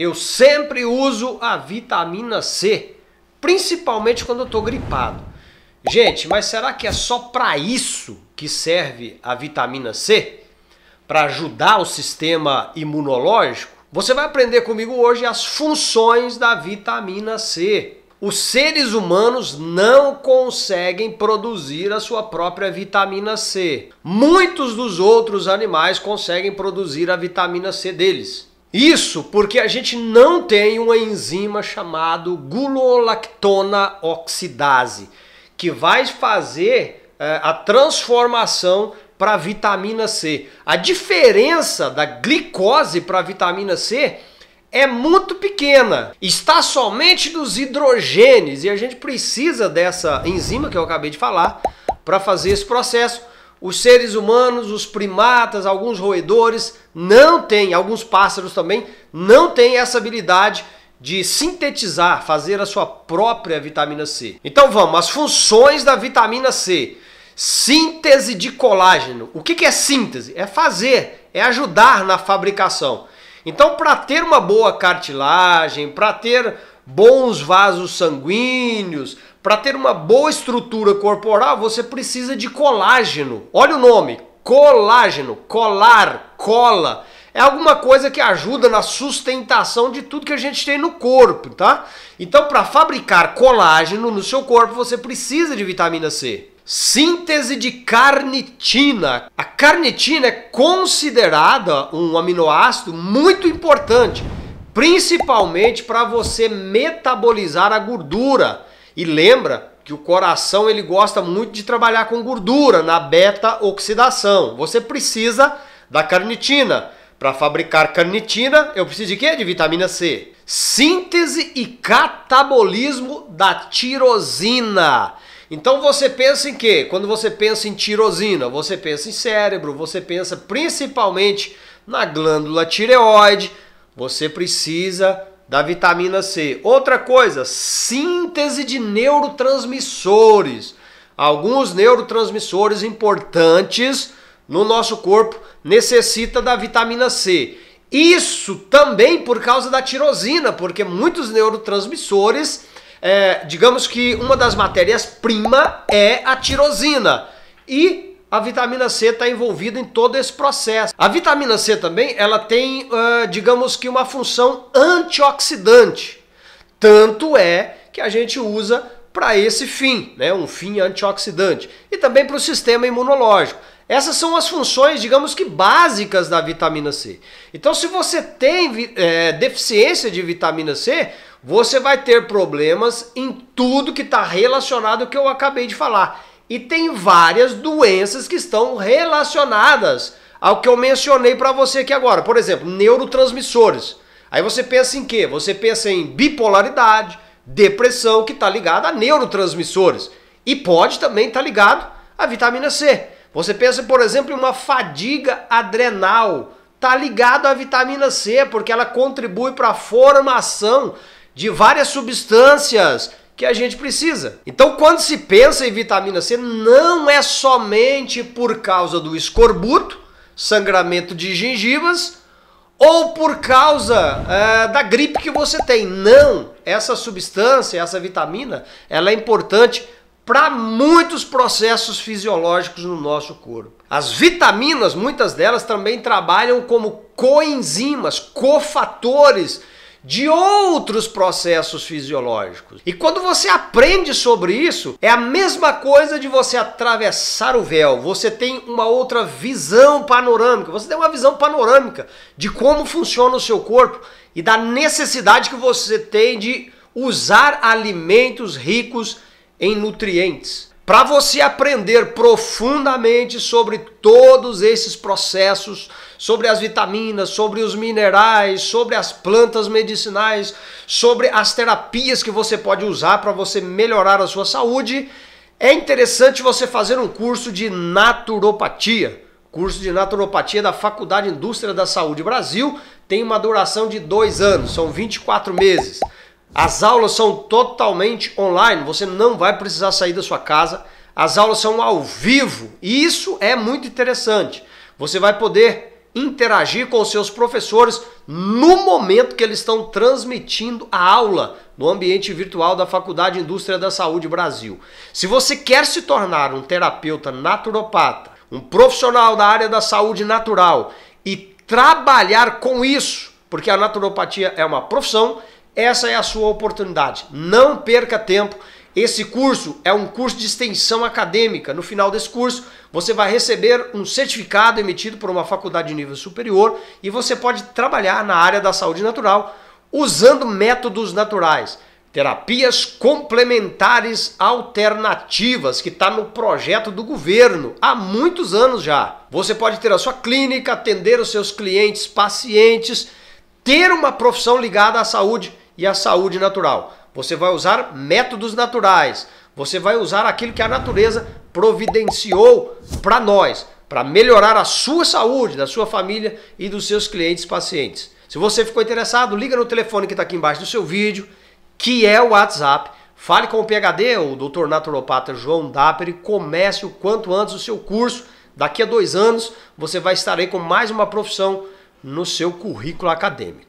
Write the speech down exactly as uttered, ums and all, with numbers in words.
eu sempre uso a vitamina C, principalmente quando eu estou gripado. Gente, mas será que é só para isso que serve a vitamina C? Para ajudar o sistema imunológico? Você vai aprender comigo hoje as funções da vitamina C. Os seres humanos não conseguem produzir a sua própria vitamina C. Muitos dos outros animais conseguem produzir a vitamina C deles. Isso porque a gente não tem uma enzima chamada gulolactona oxidase, que vai fazer é, a transformação para a vitamina C. A diferença da glicose para a vitamina C é muito pequena, está somente dos hidrogênios, e a gente precisa dessa enzima que eu acabei de falar para fazer esse processo. Os seres humanos, os primatas, alguns roedores não têm, alguns pássaros também, não têm essa habilidade de sintetizar, fazer a sua própria vitamina C. Então vamos, as funções da vitamina C. Síntese de colágeno. O que é síntese? É fazer, é ajudar na fabricação. Então, para ter uma boa cartilagem, para ter bons vasos sanguíneos, para ter uma boa estrutura corporal, você precisa de colágeno. Olha o nome, colágeno, colar, cola. É alguma coisa que ajuda na sustentação de tudo que a gente tem no corpo, tá? Então, para fabricar colágeno no seu corpo, você precisa de vitamina C. Síntese de carnitina. A carnitina é considerada um aminoácido muito importante, principalmente para você metabolizar a gordura. E lembra que o coração ele gosta muito de trabalhar com gordura na beta-oxidação. Você precisa da carnitina. Para fabricar carnitina, eu preciso de quê? De vitamina C. Síntese e catabolismo da tirosina. Então você pensa em quê? Quando você pensa em tirosina, você pensa em cérebro, você pensa principalmente na glândula tireoide, você precisa da vitamina C. Outra coisa, síntese de neurotransmissores. Alguns neurotransmissores importantes no nosso corpo necessita da vitamina C. Isso também por causa da tirosina, porque muitos neurotransmissores... É, digamos que uma das matérias-prima é a tirosina e a vitamina C está envolvida em todo esse processo. A vitamina C também ela tem, uh, digamos que uma função antioxidante, tanto é que a gente usa para esse fim, né? Um fim antioxidante e também para o sistema imunológico. Essas são as funções, digamos que básicas da vitamina C. Então se você tem é, deficiência de vitamina C, você vai ter problemas em tudo que está relacionado ao que eu acabei de falar. E tem várias doenças que estão relacionadas ao que eu mencionei para você aqui agora. Por exemplo, neurotransmissores. Aí você pensa em quê? Você pensa em bipolaridade, depressão, que está ligada a neurotransmissores. E pode também estar ligado à vitamina C. Você pensa, por exemplo, em uma fadiga adrenal. Está ligado à vitamina C, porque ela contribui para a formação de várias substâncias que a gente precisa. Então, quando se pensa em vitamina C, não é somente por causa do escorbuto, sangramento de gengivas, ou por causa é, da gripe que você tem. Não! Essa substância, essa vitamina, ela é importante para muitos processos fisiológicos no nosso corpo. As vitaminas, muitas delas, também trabalham como coenzimas, cofatores de outros processos fisiológicos. E quando você aprende sobre isso, é a mesma coisa de você atravessar o véu. Você tem uma outra visão panorâmica. Você tem uma visão panorâmica de como funciona o seu corpo e da necessidade que você tem de usar alimentos ricos em nutrientes. Para você aprender profundamente sobre todos esses processos, sobre as vitaminas, sobre os minerais, sobre as plantas medicinais, sobre as terapias que você pode usar para você melhorar a sua saúde, é interessante você fazer um curso de naturopatia. Curso de naturopatia da Faculdade Indústria da Saúde Brasil tem uma duração de dois anos, são vinte e quatro meses. As aulas são totalmente online, você não vai precisar sair da sua casa. As aulas são ao vivo e isso é muito interessante. Você vai poder interagir com os seus professores no momento que eles estão transmitindo a aula no ambiente virtual da Faculdade Indústria da Saúde Brasil. Se você quer se tornar um terapeuta naturopata, um profissional da área da saúde natural e trabalhar com isso, porque a naturopatia é uma profissão, essa é a sua oportunidade. Não perca tempo. Esse curso é um curso de extensão acadêmica. No final desse curso, você vai receber um certificado emitido por uma faculdade de nível superior e você pode trabalhar na área da saúde natural usando métodos naturais, terapias complementares alternativas, que está no projeto do governo há muitos anos já. Você pode ter a sua clínica, atender os seus clientes, pacientes, ter uma profissão ligada à saúde e à saúde natural. Você vai usar métodos naturais, você vai usar aquilo que a natureza providenciou para nós, para melhorar a sua saúde, da sua família e dos seus clientes pacientes. Se você ficou interessado, liga no telefone que está aqui embaixo do seu vídeo, que é o WhatsApp, fale com o P H D, o doutor naturopata João Daper, e comece o quanto antes o seu curso. Daqui a dois anos você vai estar aí com mais uma profissão no seu currículo acadêmico.